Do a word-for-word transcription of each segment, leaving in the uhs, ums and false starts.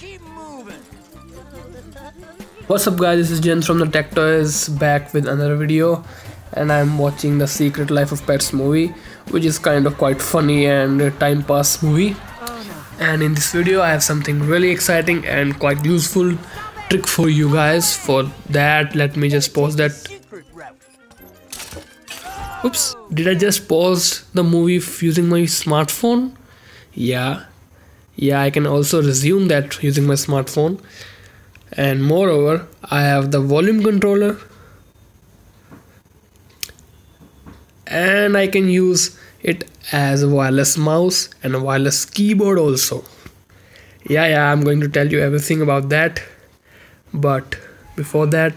Keep moving. What's up guys, this is Jens from the Tech Toys, back with another video, and I'm watching the Secret Life of Pets movie, which is kind of quite funny and a time pass movie. And in this video I have something really exciting and quite useful trick for you guys. For that, let me just pause that. Oops, did I just pause the movie using my smartphone? Yeah. Yeah, I can also resume that using my smartphone. And moreover, I have the volume controller, and I can use it as a wireless mouse and a wireless keyboard also. Yeah, yeah, I'm going to tell you everything about that. But before that,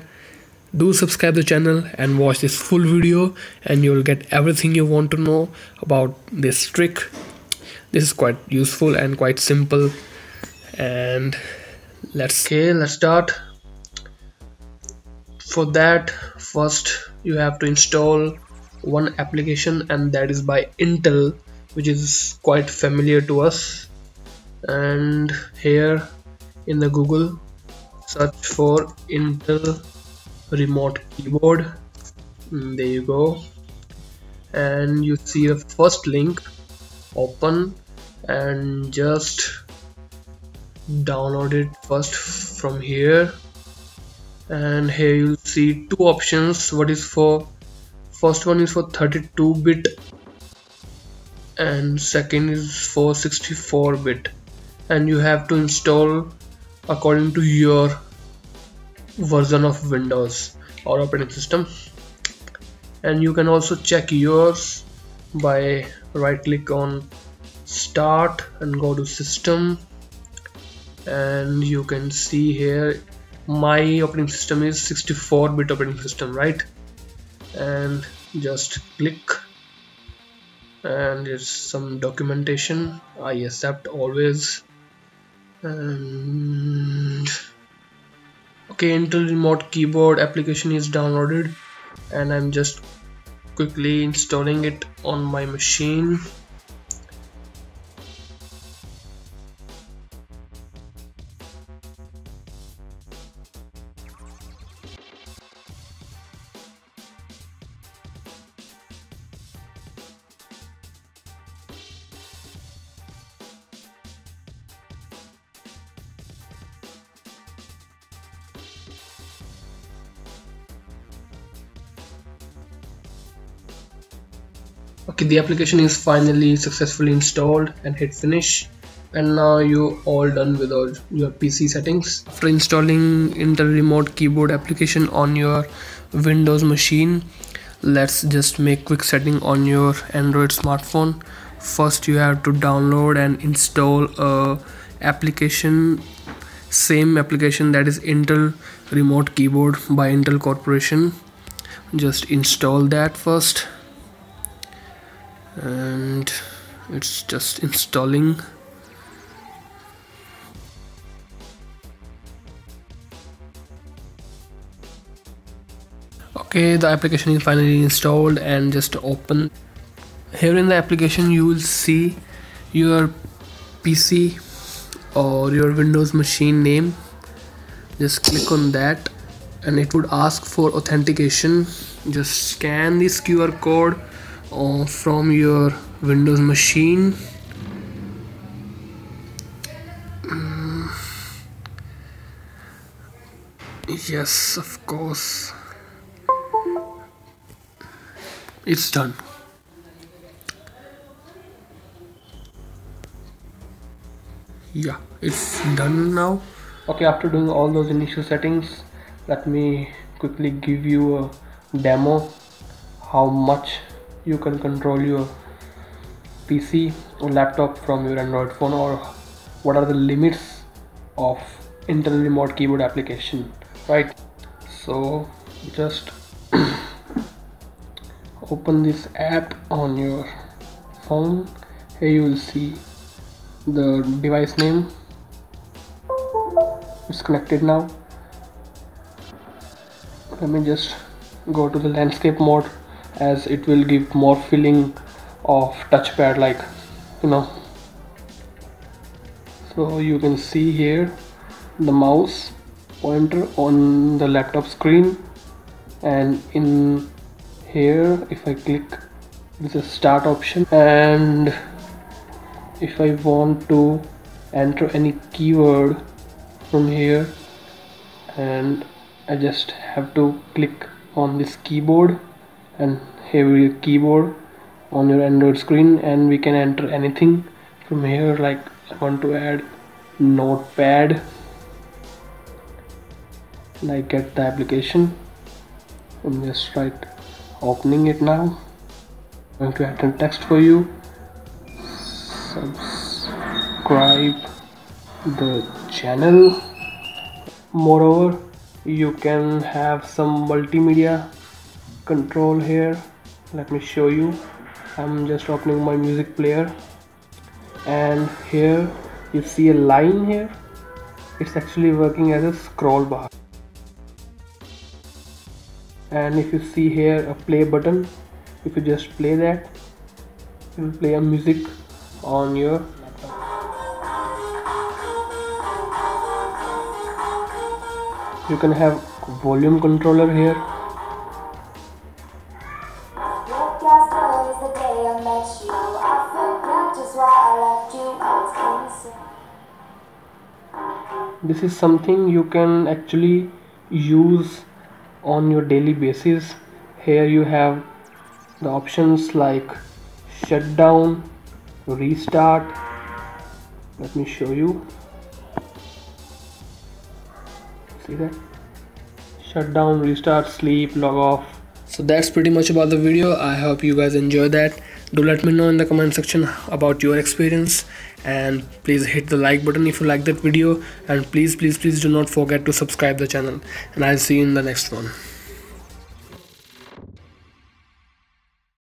do subscribe the channel and watch this full video, and you'll get everything you want to know about this trick. This is quite useful and quite simple, and let's okay, let's start. For that, first you have to install one application, and that is by Intel, which is quite familiar to us. And here in the Google, search for Intel Remote Keyboard. There you go, and you see the first link. Open and just download it first from here. And here you'll see two options. What is for? First one is for thirty-two bit and second is for sixty-four bit, and you have to install according to your version of Windows or operating system. And you can also check yours by right click on start and go to system, and you can see here my operating system is sixty-four bit operating system, right? And just click, and there's some documentation. I accept always. And okay, Intel Remote Keyboard application is downloaded, and I'm just quickly installing it on my machine. Okay, the application is finally successfully installed, and hit finish, and now you're all done with all your P C settings. After installing Intel Remote Keyboard application on your Windows machine, let's just make quick setting on your Android smartphone. First you have to download and install a application, same application that is Intel Remote Keyboard by Intel Corporation. Just install that first. And it's just installing. Okay, the application is finally installed, and just open. Here in the application you will see your P C or your Windows machine name. Just click on that, and it would ask for authentication. Just scan this Q R code or from your Windows machine, mm. Yes, of course, it's done. Yeah, it's done now. Okay, after doing all those initial settings, let me quickly give you a demo how much you can control your P C or laptop from your Android phone, or what are the limits of Intel Remote Keyboard application, right? So just open this app on your phone. Here you will see the device name. It's connected now. Let me just go to the landscape mode, as it will give more feeling of touchpad, like, you know. So you can see here the mouse pointer on the laptop screen, and in here if I click this is start option, and if I want to enter any keyword from here, and I just have to click on this keyboard, and here we have keyboard on your Android screen, and we can enter anything from here. Like I want to add notepad, and I get the application. I'm just right opening it now. I'm going to add some text for you. Subscribe the channel. Moreover, you can have some multimedia control here. Let me show you. I'm just opening my music player, and here you see a line here. It's actually working as a scroll bar. And if you see here a play button, if you just play that, you will play a music on your laptop. You can have volume controller here. This is something you can actually use on your daily basis. Here you have the options like shutdown, restart. Let me show you. See that? Shutdown, restart, sleep, log off. So that's pretty much about the video. I hope you guys enjoy that. Do let me know in the comment section about your experience, and please hit the like button if you like that video, and please please please do not forget to subscribe the channel, and I'll see you in the next one.